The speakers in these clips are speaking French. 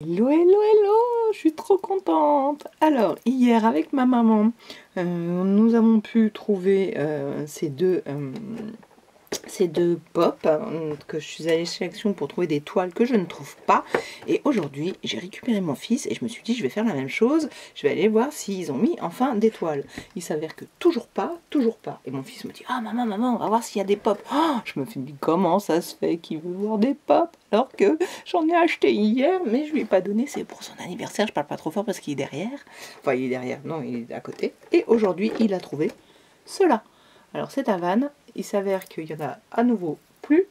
Hello, hello, hello, je suis trop contente. Alors hier avec ma maman, nous avons pu trouver ces deux pop que je suis allée chez Action pour trouver des toiles que je ne trouve pas. Et aujourd'hui j'ai récupéré mon fils et je me suis dit je vais faire la même chose, je vais aller voir s'ils ont mis enfin des toiles. Il s'avère que toujours pas. Et mon fils me dit ah maman on va voir s'il y a des pop. Oh, je me suis dit comment ça se fait qu'il veut voir des pop alors que j'en ai acheté hier, mais je lui ai pas donné, c'est pour son anniversaire, je parle pas trop fort parce qu'il est derrière, enfin il est derrière, non il est à côté. Et aujourd'hui il a trouvé cela. Alors c'est à Vannes, il s'avère qu'il y en a à nouveau plus,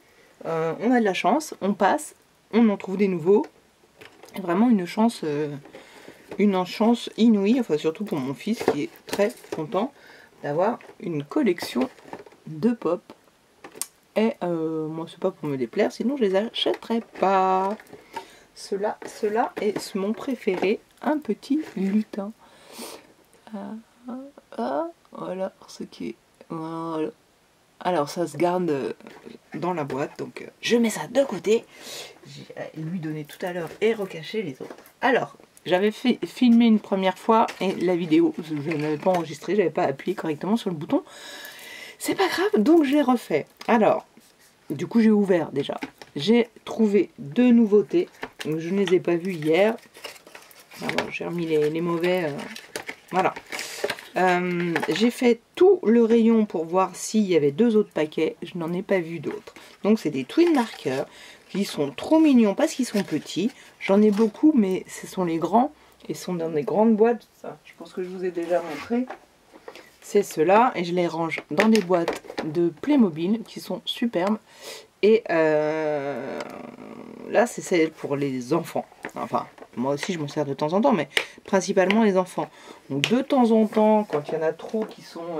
on a de la chance, on passe, on en trouve des nouveaux, vraiment une chance inouïe, enfin surtout pour mon fils qui est très content d'avoir une collection de pop. Et moi c'est pas pour me déplaire, sinon je les achèterais pas. Cela est mon préféré, un petit lutin. Voilà ce qui est... Voilà. Alors ça se garde dans la boîte, donc je mets ça de côté. J'ai lui donné tout à l'heure et recaché les autres. Alors j'avais filmé une première fois et la vidéo je n'avais pas enregistré, j'avais pas appuyé correctement sur le bouton. C'est pas grave, donc je l'ai refait. Alors du coup j'ai ouvert déjà. J'ai trouvé deux nouveautés, donc je ne les ai pas vues hier. J'ai remis les mauvais. Voilà. J'ai fait tout le rayon pour voir s'il y avait deux autres paquets, je n'en ai pas vu d'autres. Donc c'est des twin markers qui sont trop mignons parce qu'ils sont petits. J'en ai beaucoup mais ce sont les grands et sont dans des grandes boîtes. Ça, je pense que je vous ai déjà montré. C'est ceux-là et je les range dans des boîtes de Playmobil qui sont superbes. Et là c'est celle pour les enfants. Enfin moi aussi je m'en sers de temps en temps, mais principalement les enfants. Donc de temps en temps quand il y en a trop qui sont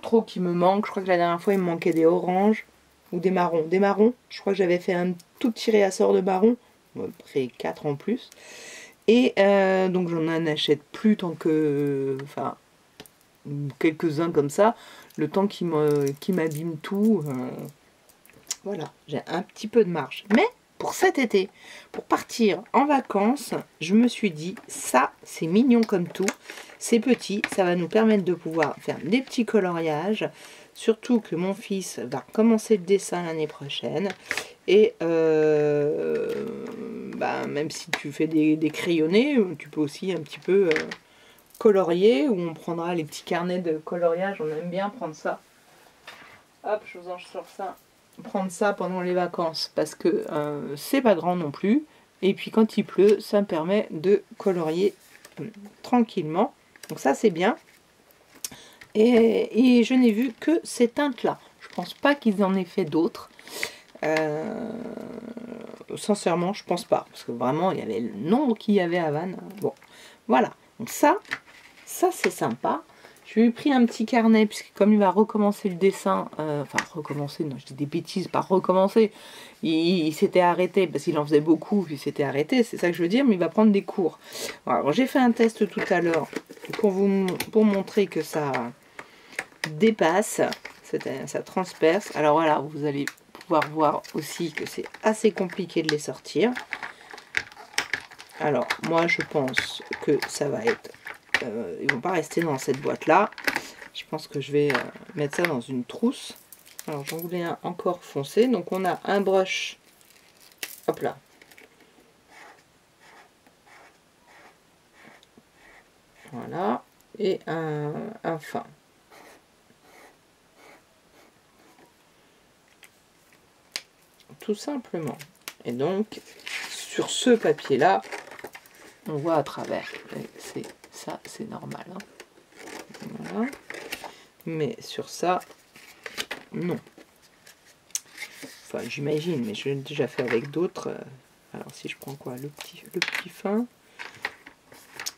trop qui me manquent. Je crois que la dernière fois il me manquait des oranges ou des marrons. Des marrons, je crois que j'avais fait un tout petit réassort de marrons, à peu près 4 en plus. Et donc j'en achète plus tant que... Enfin quelques-uns comme ça, le temps qui m'abîme tout. Voilà, j'ai un petit peu de marge. Mais pour cet été, pour partir en vacances, je me suis dit, ça c'est mignon comme tout, c'est petit, ça va nous permettre de pouvoir faire des petits coloriages, surtout que mon fils va commencer le dessin l'année prochaine. Et même si tu fais des crayonnés, tu peux aussi un petit peu... colorier, où on prendra les petits carnets de coloriage, on aime bien prendre ça. Hop, je vous en sors ça. Prendre ça pendant les vacances, parce que c'est pas grand non plus. Et puis quand il pleut, ça me permet de colorier tranquillement. Donc ça c'est bien. Et je n'ai vu que ces teintes-là. Je pense pas qu'ils en aient fait d'autres. Sincèrement, je pense pas. Parce que vraiment, il y avait le nombre qu'il y avait à Vannes. Bon, voilà. Donc ça c'est sympa. Je lui ai pris un petit carnet, puisque comme il va recommencer le dessin, enfin recommencer, non je dis des bêtises, pas recommencer, il s'était arrêté, parce qu'il en faisait beaucoup, puis il s'était arrêté, c'est ça que je veux dire, mais il va prendre des cours. Alors j'ai fait un test tout à l'heure, pour montrer que ça dépasse, ça transperce. Alors voilà, vous allez pouvoir voir aussi que c'est assez compliqué de les sortir. Alors, moi, je pense que ça va être... ils vont pas rester dans cette boîte-là. Je pense que je vais mettre ça dans une trousse. Alors, j'en voulais un encore foncé. Donc, on a un brush. Hop là. Voilà. Et un fin. Tout simplement. Et donc, sur ce papier-là... On voit à travers, ça c'est normal, hein. Voilà. Mais sur ça, non. Enfin j'imagine, mais je l'ai déjà fait avec d'autres. Alors si je prends quoi, le petit fin,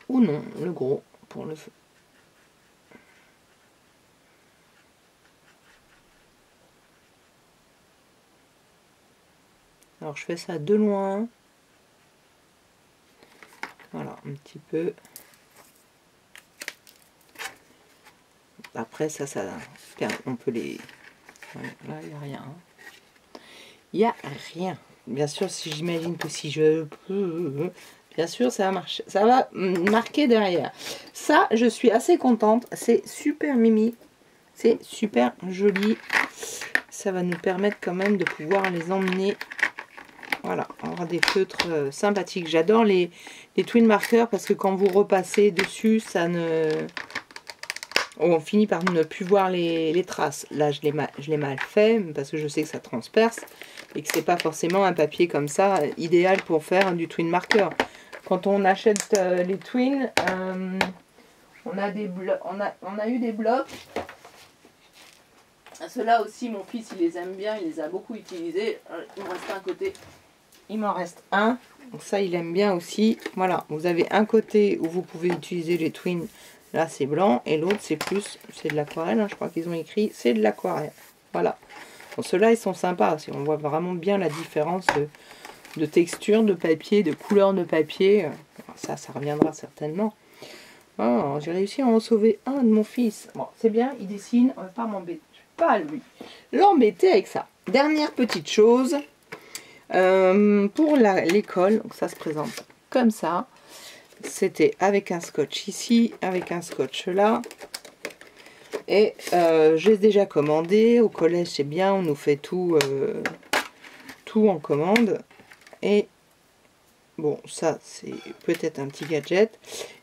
ou non, le gros pour le feu. Alors je fais ça de loin. Voilà, un petit peu. Après, ça on peut les... Là, il n'y a rien. Il n'y a rien. bien sûr, si j'imagine que si je peux, bien sûr, ça va marquer derrière. Ça, je suis assez contente. C'est super mimi. C'est super joli. Ça va nous permettre quand même de pouvoir les emmener. Voilà, on aura des feutres sympathiques. J'adore les twin markers parce que quand vous repassez dessus, ça ne... on finit par ne plus voir les traces. Là, je l'ai mal fait parce que je sais que ça transperce et que c'est pas forcément un papier comme ça idéal pour faire du twin marker. Quand on achète les twins, on a eu des blocs. Ceux-là aussi, mon fils, il les aime bien, il les a beaucoup utilisés. Il me reste un côté. Il m'en reste un. Donc ça, il aime bien aussi. Voilà, vous avez un côté où vous pouvez utiliser les twins. Là, c'est blanc. Et l'autre, c'est plus... c'est de l'aquarelle, hein. Je crois qu'ils ont écrit. C'est de l'aquarelle. Voilà. Bon, ceux-là, ils sont sympas. On voit vraiment bien la différence de texture, de papier, de couleur de papier. Ça, ça reviendra certainement. Oh, j'ai réussi à en sauver un de mon fils. Bon, c'est bien, il dessine. On va pas m'embêter. Pas lui l'embêter avec ça. Dernière petite chose pour l'école, ça se présente comme ça. C'était avec un scotch ici, avec un scotch là, et j'ai déjà commandé au collège. C'est bien, on nous fait tout tout en commande. Et bon, ça c'est peut-être un petit gadget,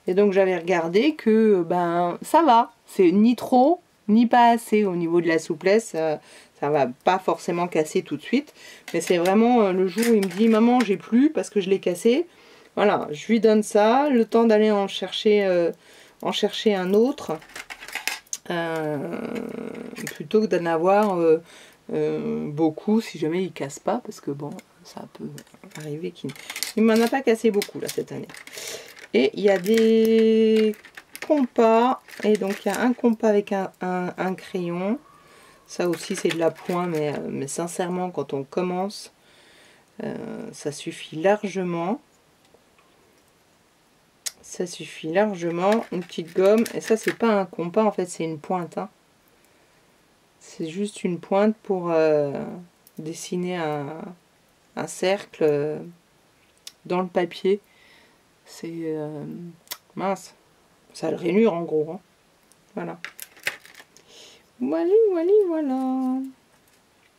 et donc j'avais regardé que ben ça va, c'est ni trop ni pas assez au niveau de la souplesse. Ça va pas forcément casser tout de suite, mais c'est vraiment le jour où il me dit maman j'ai plus parce que je l'ai cassé, voilà, je lui donne ça, le temps d'aller en chercher un autre, plutôt que d'en avoir beaucoup si jamais il casse pas, parce que bon, ça peut arriver qu'il ne m'en a pas cassé beaucoup là cette année. Et il y a des compas, et donc il y a un compas avec un crayon. Ça aussi c'est de la pointe, mais sincèrement quand on commence ça suffit largement, ça suffit largement. Une petite gomme, et ça c'est pas un compas en fait, c'est une pointe, hein. C'est juste une pointe pour dessiner un cercle dans le papier. C'est mince, ça le rainure en gros, hein. Voilà. Voilà.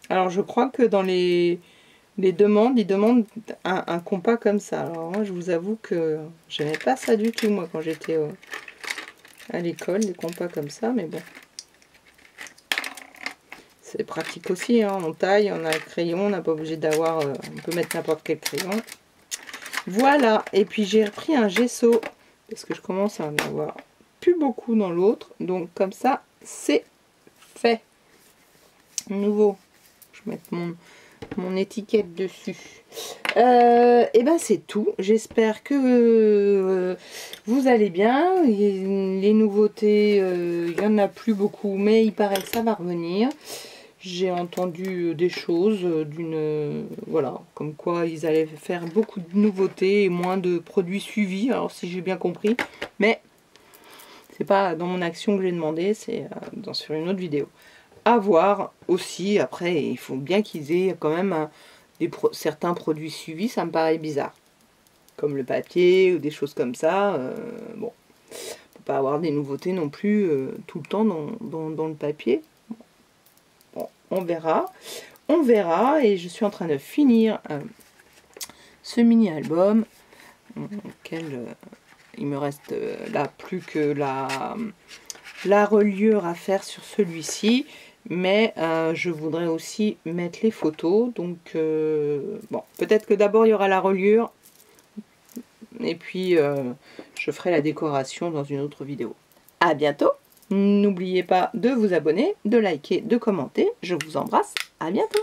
Alors je crois que dans les demandes, ils demandent un compas comme ça. Alors moi je vous avoue que j'aimais pas ça du tout moi quand j'étais à l'école, des compas comme ça, mais bon. C'est pratique aussi, hein. On taille, on a un crayon, on n'a pas obligé d'avoir, on peut mettre n'importe quel crayon. Voilà, et puis j'ai repris un gesso, parce que je commence à en avoir plus beaucoup dans l'autre. Donc comme ça, c'est fait. Nouveau. Je vais mettre mon étiquette dessus. Et ben c'est tout. J'espère que vous allez bien. Les nouveautés, il y en a plus beaucoup, mais il paraît que ça va revenir. J'ai entendu des choses d'une... voilà, comme quoi ils allaient faire beaucoup de nouveautés et moins de produits suivis, alors si j'ai bien compris. Mais c'est pas dans mon action que j'ai demandé, c'est sur une autre vidéo. À voir aussi, après, il faut bien qu'ils aient quand même certains produits suivis, ça me paraît bizarre. Comme le papier ou des choses comme ça, bon. On peut pas avoir des nouveautés non plus tout le temps dans le papier. On verra, et je suis en train de finir ce mini-album, auquel il me reste là plus que la reliure à faire sur celui-ci, mais je voudrais aussi mettre les photos, donc bon, peut-être que d'abord il y aura la reliure, et puis je ferai la décoration dans une autre vidéo. À bientôt! N'oubliez pas de vous abonner, de liker, de commenter. Je vous embrasse. À bientôt.